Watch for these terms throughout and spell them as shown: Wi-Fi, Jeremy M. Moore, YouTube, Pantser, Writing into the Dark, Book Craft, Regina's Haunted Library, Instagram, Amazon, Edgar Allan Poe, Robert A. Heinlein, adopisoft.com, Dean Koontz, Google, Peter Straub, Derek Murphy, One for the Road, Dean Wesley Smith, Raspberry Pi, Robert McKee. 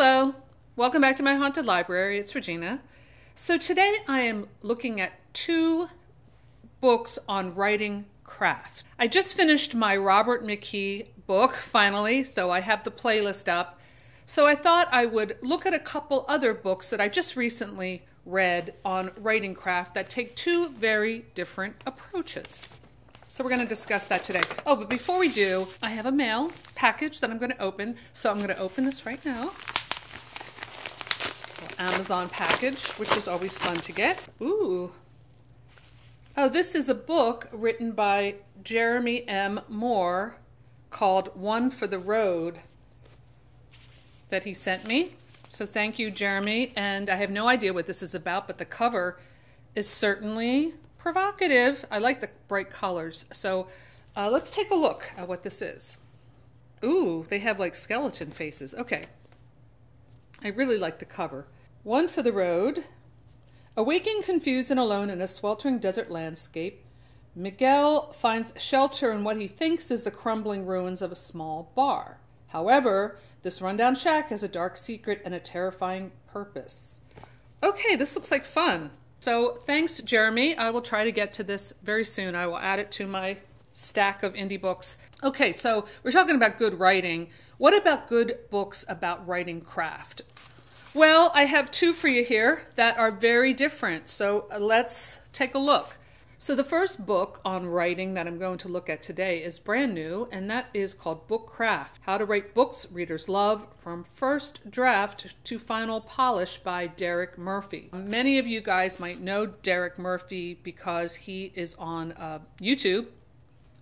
Hello, welcome back to my haunted library. It's Regina. So today I am looking at two books on writing craft. I just finished my Robert McKee book finally, so I have the playlist up. So I thought I would look at a couple other books that I just recently read on writing craft that take two very different approaches. So we're going to discuss that today. Oh, but before we do, I have a mail package that I'm going to open. So I'm going to open this right now. Amazon package, which is always fun to get. Ooh. Oh, this is a book written by Jeremy M. Moore called One for the Road that he sent me. So thank you, Jeremy. And I have no idea what this is about, but the cover is certainly provocative. I like the bright colors. So let's take a look at what this is. Ooh, they have like skeleton faces. Okay. I really like the cover. One for the Road. Awaking, confused, and alone in a sweltering desert landscape, Miguel finds shelter in what he thinks is the crumbling ruins of a small bar. However, this rundown shack has a dark secret and a terrifying purpose. Okay, this looks like fun. So thanks, Jeremy. I will try to get to this very soon. I will add it to my stack of indie books. Okay, so we're talking about good writing. What about good books about writing craft? Well, I have two for you here that are very different. So let's take a look. So the first book on writing that I'm going to look at today is brand new, and that is called Book Craft: How to Write Books Readers Love, From First Draft to Final Polish by Derek Murphy. Many of you guys might know Derek Murphy because he is on YouTube.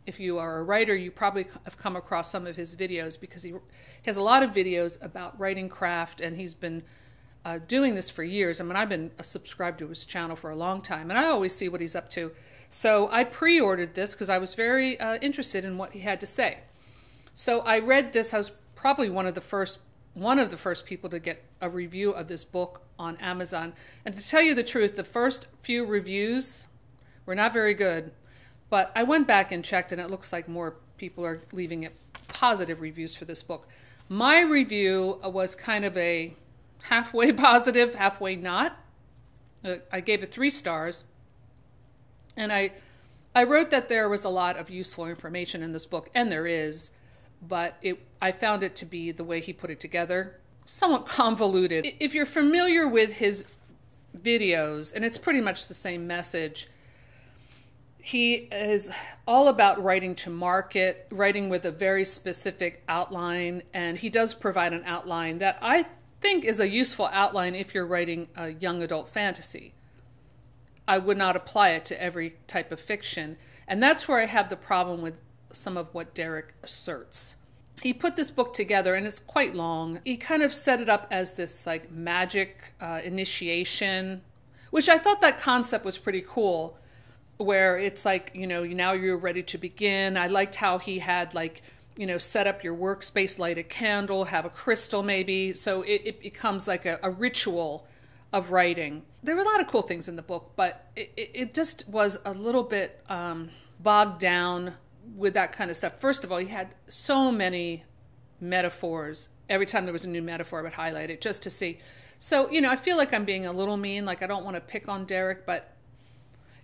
If you are a writer, you probably have come across some of his videos because he has a lot of videos about writing craft, and he's been doing this for years. I mean, I've been subscribed to his channel for a long time, and I always see what he's up to. So I pre-ordered this because I was very interested in what he had to say. So I read this. I was probably one of the first people to get a review of this book on Amazon. And to tell you the truth, the first few reviews were not very good, but I went back and checked, and it looks like more people are leaving it positive reviews for this book. My review was kind of a halfway positive, halfway not. I gave it 3 stars. And I wrote that there was a lot of useful information in this book, and there is, but I found it to be, the way he put it together, somewhat convoluted. If you're familiar with his videos, and it's pretty much the same message, he is all about writing to market, writing with a very specific outline, and he does provide an outline that I think is a useful outline if you're writing a young adult fantasy. I would not apply it to every type of fiction, and that's where I have the problem with some of what Derek asserts. He put this book together, and it's quite long. He kind of set it up as this like magic initiation, which I thought that concept was pretty cool, where it's like, you know, now you're ready to begin. I liked how he had like, you know, set up your workspace, light a candle, have a crystal maybe. So it becomes like a ritual of writing. There were a lot of cool things in the book, but it just was a little bit bogged down with that kind of stuff. First of all, he had so many metaphors. Every time there was a new metaphor, I would highlight it just to see. So, you know, I feel like I'm being a little mean, like I don't want to pick on Derek, but,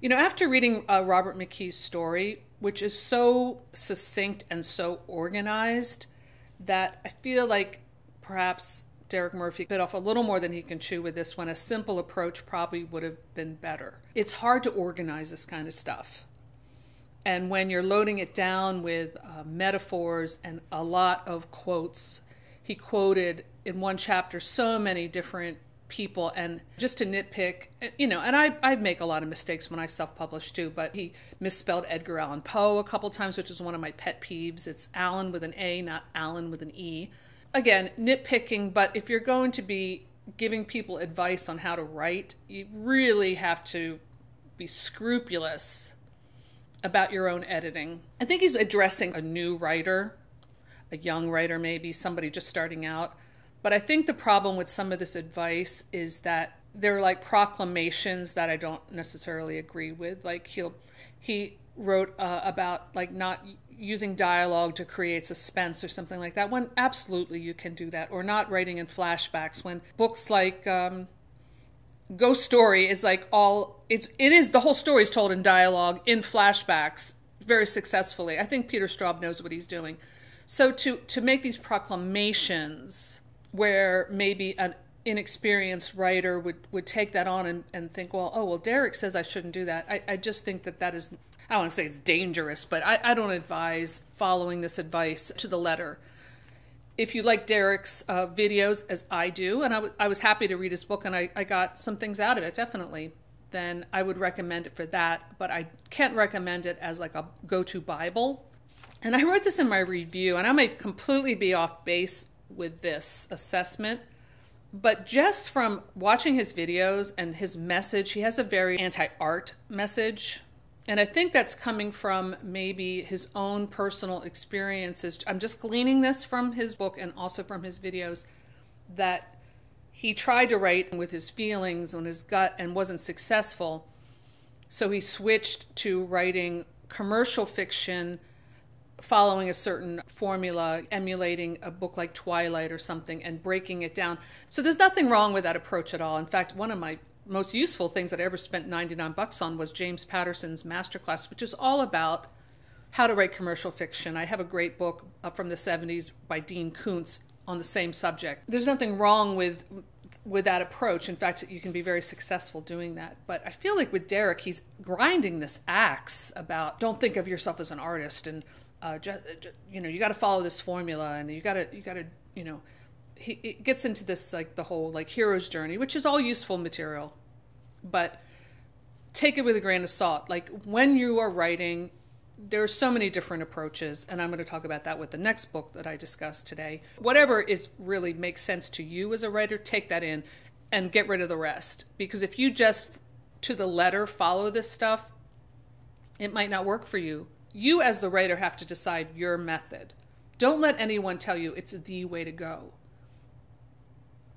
you know, after reading Robert McKee's story, which is so succinct and so organized, that I feel like perhaps Derek Murphy bit off a little more than he can chew with this one. A simple approach probably would have been better. It's hard to organize this kind of stuff. And when you're loading it down with metaphors and a lot of quotes, he quoted in one chapter so many different people, and just to nitpick, you know, and I make a lot of mistakes when I self-publish too, but he misspelled Edgar Allan Poe a couple times, which is one of my pet peeves. It's Allen with an A, not Allen with an E. Again, nitpicking, but if you're going to be giving people advice on how to write, you really have to be scrupulous about your own editing. I think he's addressing a new writer, a young writer maybe, somebody just starting out. But I think the problem with some of this advice is that they're like proclamations that I don't necessarily agree with. Like he wrote about like not using dialogue to create suspense or something like that, when absolutely you can do that, or not writing in flashbacks, when books like Ghost Story is like all, it is the whole story is told in dialogue in flashbacks very successfully. I think Peter Straub knows what he's doing. So to make these proclamations where maybe an inexperienced writer would take that on and think, well, oh, well, Derek says I shouldn't do that. I just think that is, I don't want to say it's dangerous, but I don't advise following this advice to the letter. If you like Derek's videos, as I do, and I was happy to read his book, and I got some things out of it, definitely, then I would recommend it for that, but I can't recommend it as like a go-to Bible. And I wrote this in my review, and I might completely be off base with this assessment, but just from watching his videos and his message, he has a very anti-art message. And I think that's coming from maybe his own personal experiences. I'm just gleaning this from his book and also from his videos, that he tried to write with his feelings and his gut and wasn't successful. So he switched to writing commercial fiction, following a certain formula, emulating a book like Twilight or something and breaking it down. So there's nothing wrong with that approach at all. In fact, one of my most useful things that I ever spent $99 on was James Patterson's masterclass, which is all about how to write commercial fiction. I have a great book from the 70s by Dean Koontz on the same subject. There's nothing wrong with that approach. In fact, you can be very successful doing that. But I feel like with Derek, he's grinding this axe about don't think of yourself as an artist, and you know, you got to follow this formula, and you got to, you know, it gets into this, like the whole like hero's journey, which is all useful material, but take it with a grain of salt. Like when you are writing, there are so many different approaches, and I'm going to talk about that with the next book that I discuss today. Whatever is really makes sense to you as a writer, take that in and get rid of the rest. Because if you just to the letter follow this stuff, it might not work for you. You as the writer have to decide your method. Don't let anyone tell you it's the way to go.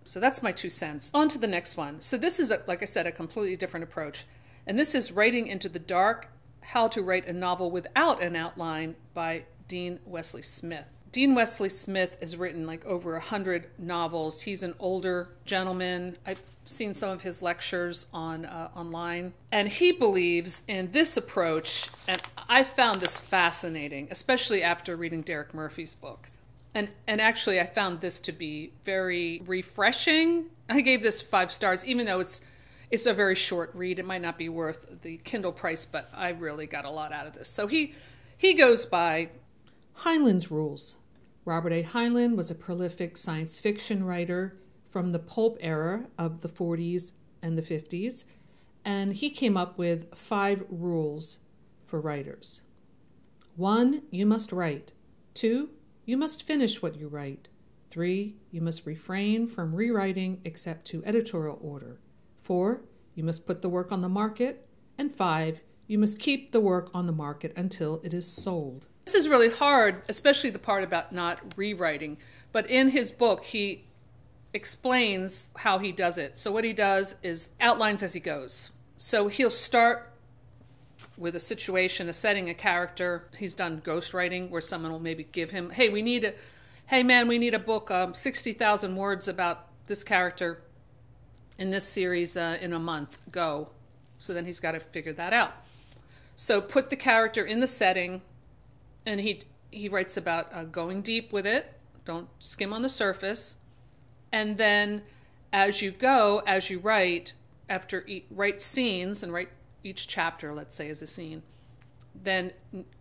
So that's my 2 cents. On to the next one. So this is, like I said, a completely different approach. And this is Writing into the Dark, How to Write a Novel Without an Outline by Dean Wesley Smith. Dean Wesley Smith has written like over 100 novels. He's an older gentleman. I've seen some of his lectures on online. And he believes in this approach, and I found this fascinating, especially after reading Derek Murphy's book. And actually, I found this to be very refreshing. I gave this 5 stars, even though it's a very short read. It might not be worth the Kindle price, but I really got a lot out of this. So he goes by Heinlein's rules. Robert A. Heinlein was a prolific science fiction writer from the pulp era of the 40s and the 50s, and he came up with 5 rules for writers. 1, you must write. 2, you must finish what you write. 3, you must refrain from rewriting except to editorial order. 4, you must put the work on the market. And 5, you must keep the work on the market until it is sold. This is really hard, especially the part about not rewriting. But in his book, he explains how he does it. So what he does is outlines as he goes. So he'll start with a situation, a setting, a character. He's done ghostwriting where someone will maybe give him, hey, we need a book, 60,000 words about this character in this series in a month, go. So then he's got to figure that out. So put the character in the setting, and he writes about going deep with it. Don't skim on the surface. And then as you go, as you write, write scenes and write each chapter, let's say, is a scene. Then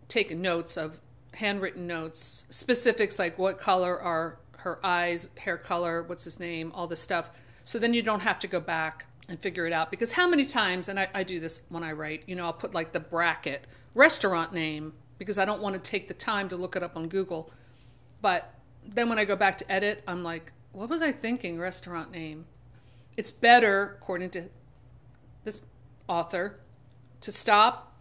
take notes of handwritten notes, specifics like what color are her eyes, hair color, what's his name, all this stuff. So then you don't have to go back and figure it out. Because how many times, and I do this when I write, you know, I'll put like the bracket, restaurant name, because I don't want to take the time to look it up on Google. But then when I go back to edit, I'm like, what was I thinking, restaurant name? It's better, according to this author, to stop,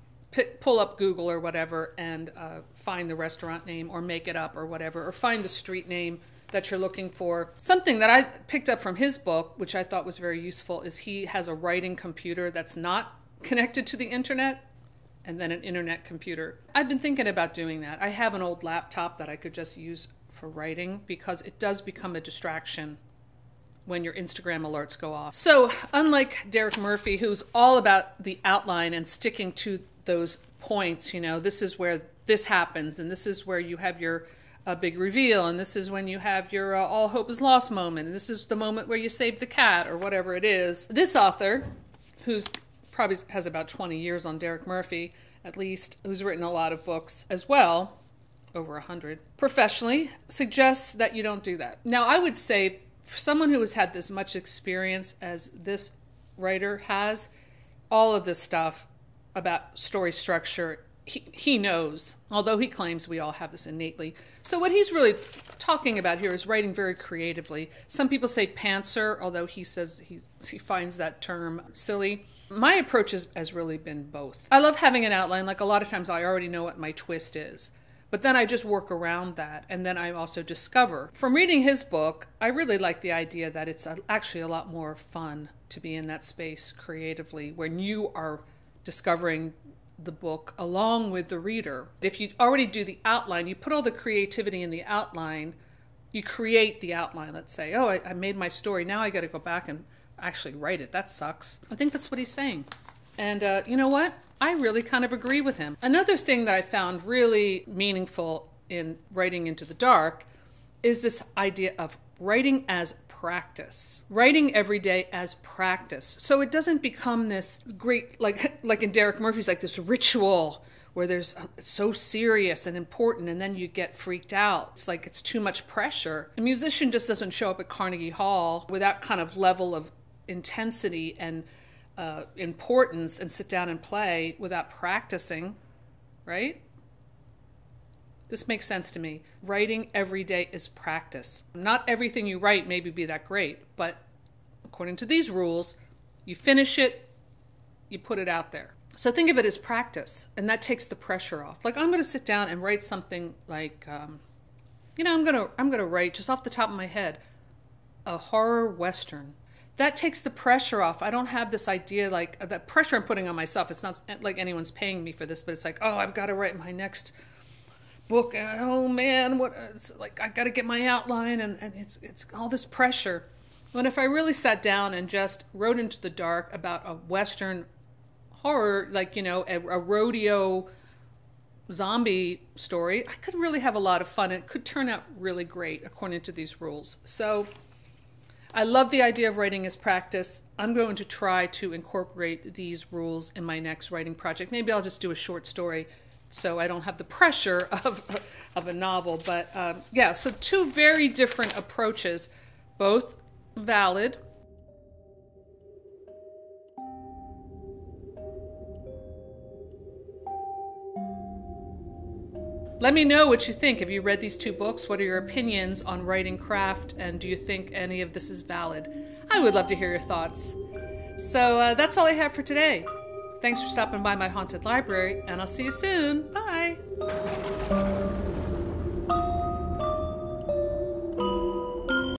pull up Google or whatever, and find the restaurant name or make it up or whatever, or find the street name that you're looking for. Something that I picked up from his book, which I thought was very useful, is he has a writing computer that's not connected to the internet. and then an internet computer. I've been thinking about doing that. I have an old laptop that I could just use for writing, because it does become a distraction when your Instagram alerts go off. So unlike Derek Murphy, who's all about the outline and sticking to those points, you know, this is where this happens, and this is where you have your big reveal, and this is when you have your all hope is lost moment, and this is the moment where you save the cat, or whatever it is. This author, who's probably has about 20 years on Derek Murphy, at least, who's written a lot of books as well, over 100, professionally, suggests that you don't do that. Now, I would say, for someone who has had this much experience as this writer has, all of this stuff about story structure, he knows, although he claims we all have this innately. So what he's really talking about here is writing very creatively. Some people say pantser, although he says he finds that term silly. My approach has really been both. I love having an outline. Like, a lot of times I already know what my twist is, but then I just work around that, and then I also discover. From reading his book, I really like the idea that it's actually a lot more fun to be in that space creatively when you are discovering the book along with the reader. If you already do the outline, you put all the creativity in the outline, you create the outline. Let's say, oh, I made my story, now I got to go back and actually write it. That sucks. I think that's what he's saying. And you know what? I really kind of agree with him. Another thing that I found really meaningful in Writing into the Dark is this idea of writing as practice. Writing every day as practice. So it doesn't become this great, like in Derek Murphy's, like this ritual where there's it's so serious and important, and then you get freaked out. It's like it's too much pressure. A musician just doesn't show up at Carnegie Hall with that kind of level of intensity and importance and sit down and play without practicing, right? This makes sense to me. Writing every day is practice. Not everything you write may be that great, but according to these rules, you finish it, you put it out there. So think of it as practice, and that takes the pressure off. Like, I'm going to sit down and write something like, you know, I'm going to write, just off the top of my head, a horror Western. That takes the pressure off. I don't have this idea, like, the pressure I'm putting on myself. It's not like anyone's paying me for this, but it's like, oh, I've got to write my next book. And, oh man, what? It's like, I got to get my outline, and it's all this pressure. When if I really sat down and just wrote into the dark about a Western horror, like, you know, a rodeo zombie story, I could really have a lot of fun. It could turn out really great according to these rules. So I love the idea of writing as practice. I'm going to try to incorporate these rules in my next writing project. Maybe I'll just do a short story so I don't have the pressure of a novel. But yeah, so two very different approaches, both valid. Let me know what you think. Have you read these two books? What are your opinions on writing craft? And do you think any of this is valid? I would love to hear your thoughts. So that's all I have for today. Thanks for stopping by my haunted library, and I'll see you soon. Bye.